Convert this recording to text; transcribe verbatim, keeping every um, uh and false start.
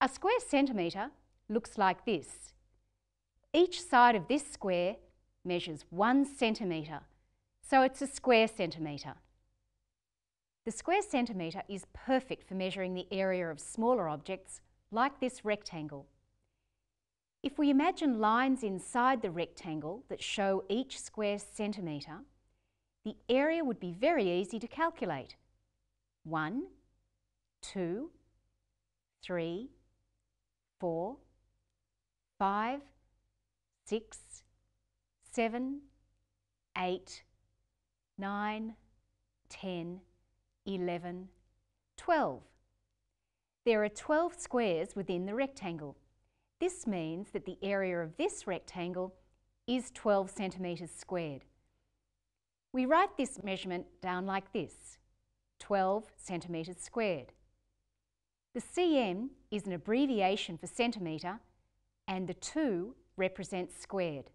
A square centimetre looks like this. Each side of this square measures one centimetre, so it's a square centimetre. The square centimetre is perfect for measuring the area of smaller objects, like this rectangle. If we imagine lines inside the rectangle that show each square centimetre, the area would be very easy to calculate. One, two, three, four, five, six, seven, eight, nine, ten, eleven, twelve. There are twelve squares within the rectangle. This means that the area of this rectangle is twelve centimetres squared. We write this measurement down like this, twelve centimetres squared. The centimetre is an abbreviation for centimetre, and the two represents squared.